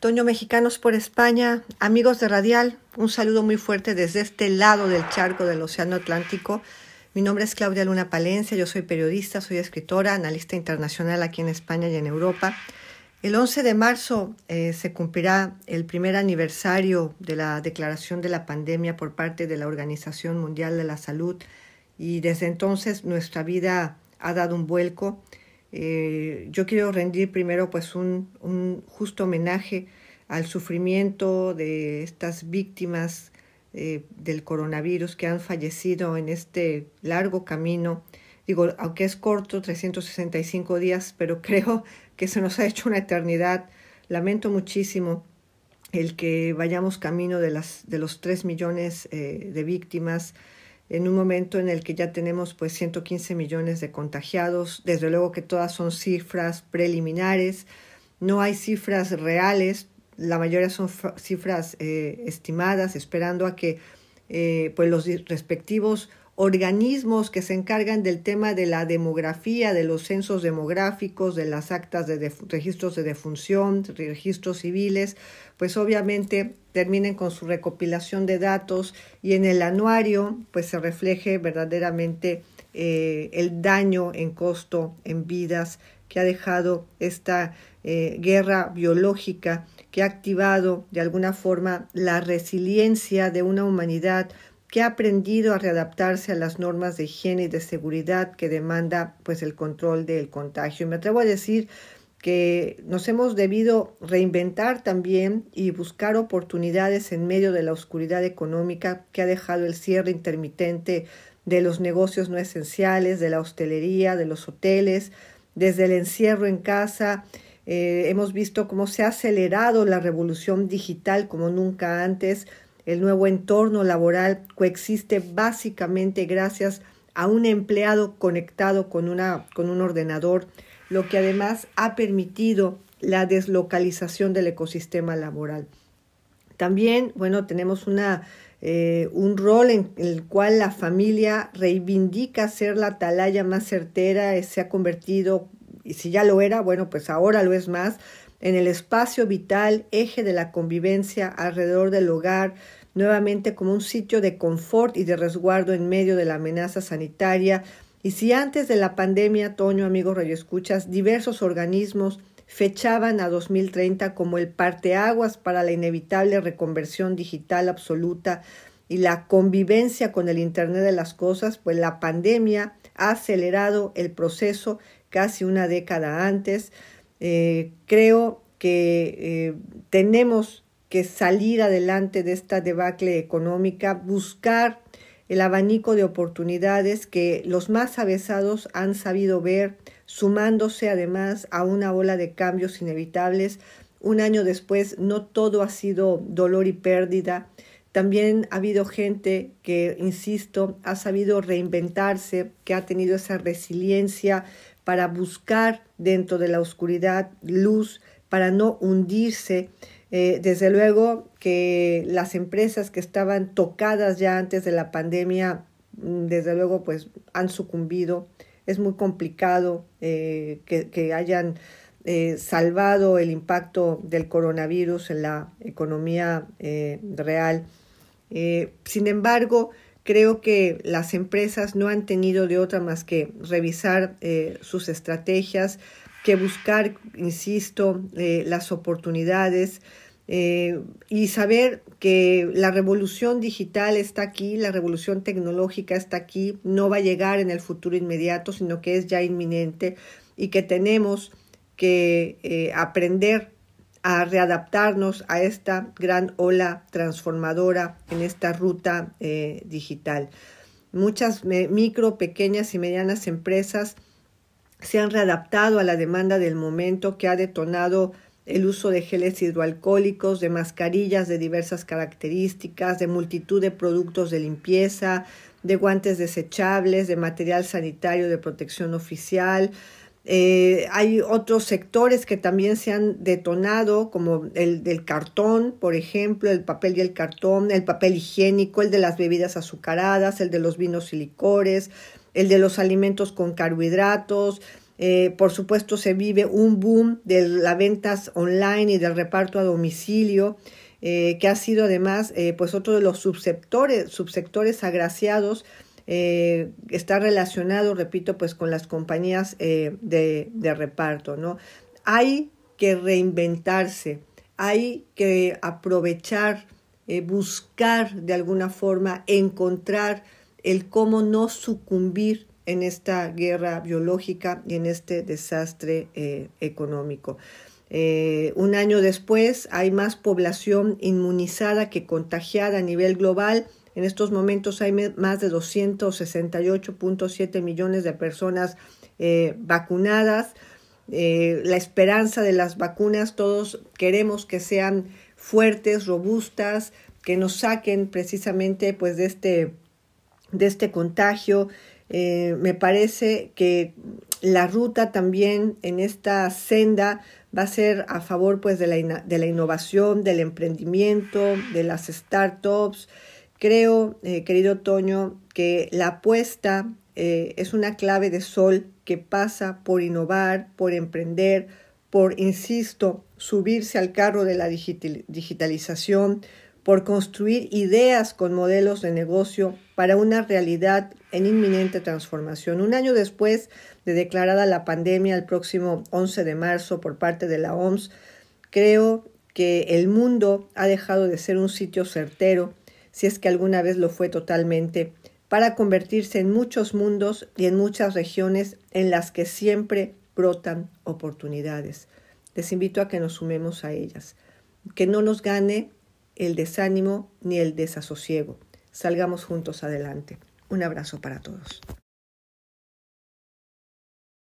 Toño, Mexicanos por España, amigos de Radial, un saludo muy fuerte desde este lado del charco del Océano Atlántico. Mi nombre es Claudia Luna Palencia, yo soy periodista, soy escritora, analista internacional aquí en España y en Europa. El 11 de marzo se cumplirá el primer aniversario de la declaración de la pandemia por parte de la Organización Mundial de la Salud, y desde entonces nuestra vida ha dado un vuelco. Yo quiero rendir primero pues un justo homenaje al sufrimiento de estas víctimas del coronavirus que han fallecido en este largo camino. Digo, aunque es corto, 365 días, pero creo que se nos ha hecho una eternidad. Lamento muchísimo el que vayamos camino de los 3 millones de víctimas, en un momento en el que ya tenemos pues 115 millones de contagiados. Desde luego que todas son cifras preliminares, no hay cifras reales, la mayoría son cifras estimadas, esperando a que pues los respectivos organismos que se encargan del tema de la demografía, de los censos demográficos, de las actas de registros de defunción, registros civiles, pues obviamente terminen con su recopilación de datos y en el anuario pues se refleje verdaderamente el daño en costo, en vidas que ha dejado esta guerra biológica, que ha activado de alguna forma la resiliencia de una humanidad que ha aprendido a readaptarse a las normas de higiene y de seguridad que demanda pues el control del contagio. Y me atrevo a decir que nos hemos debido reinventar también y buscar oportunidades en medio de la oscuridad económica que ha dejado el cierre intermitente de los negocios no esenciales, de la hostelería, de los hoteles, desde el encierro en casa. Hemos visto cómo se ha acelerado la revolución digital como nunca antes. El nuevo entorno laboral coexiste básicamente gracias a un empleado conectado con un ordenador, lo que además ha permitido la deslocalización del ecosistema laboral. También, bueno, tenemos un rol en el cual la familia reivindica ser la atalaya más certera, se ha convertido, y si ya lo era, bueno, pues ahora lo es más, en el espacio vital, eje de la convivencia alrededor del hogar, nuevamente como un sitio de confort y de resguardo en medio de la amenaza sanitaria. Y si antes de la pandemia, Toño, amigos radioescuchas, diversos organismos fechaban a 2030 como el parteaguas para la inevitable reconversión digital absoluta y la convivencia con el Internet de las cosas, pues la pandemia ha acelerado el proceso casi una década antes. Creo que tenemos que salir adelante de esta debacle económica, buscar el abanico de oportunidades que los más avesados han sabido ver, sumándose además a una ola de cambios inevitables. Un año después, no todo ha sido dolor y pérdida. También ha habido gente que, insisto, ha sabido reinventarse, que ha tenido esa resiliencia para buscar dentro de la oscuridad luz, para no hundirse. Desde luego que las empresas que estaban tocadas ya antes de la pandemia, desde luego pues han sucumbido. Es muy complicado que hayan salvado el impacto del coronavirus en la economía real. Sin embargo, creo que las empresas no han tenido de otra más que revisar sus estrategias, que buscar, insisto, las oportunidades y saber que la revolución digital está aquí, la revolución tecnológica está aquí, no va a llegar en el futuro inmediato, sino que es ya inminente, y que tenemos que aprender a readaptarnos a esta gran ola transformadora en esta ruta digital. Muchas micro, pequeñas y medianas empresas se han readaptado a la demanda del momento, que ha detonado el uso de geles hidroalcohólicos, de mascarillas de diversas características, de multitud de productos de limpieza, de guantes desechables, de material sanitario de protección oficial. Hay otros sectores que también se han detonado, como el del cartón, por ejemplo, el papel y el cartón, el papel higiénico, el de las bebidas azucaradas, el de los vinos y licores, el de los alimentos con carbohidratos, Por supuesto, se vive un boom de las ventas online y del reparto a domicilio, que ha sido además pues otro de los subsectores agraciados. Está relacionado, repito, pues con las compañías de reparto, ¿no? Hay que reinventarse, hay que aprovechar, buscar de alguna forma, encontrar el cómo no sucumbir en esta guerra biológica y en este desastre económico. Un año después hay más población inmunizada que contagiada a nivel global. En estos momentos hay más de 268.7 millones de personas vacunadas. La esperanza de las vacunas, todos queremos que sean fuertes, robustas, que nos saquen precisamente pues, de este contagio. Me parece que la ruta también en esta senda va a ser a favor pues, de la innovación, del emprendimiento, de las startups. Creo, querido Toño, que la apuesta es una clave de sol que pasa por innovar, por emprender, por, insisto, subirse al carro de la digitalización, por construir ideas con modelos de negocio para una realidad en inminente transformación. Un año después de declarada la pandemia, el próximo 11 de marzo por parte de la OMS, creo que el mundo ha dejado de ser un sitio certero, si es que alguna vez lo fue totalmente, para convertirse en muchos mundos y en muchas regiones en las que siempre brotan oportunidades. Les invito a que nos sumemos a ellas, que no nos gane el desánimo ni el desasosiego. Salgamos juntos adelante. Un abrazo para todos.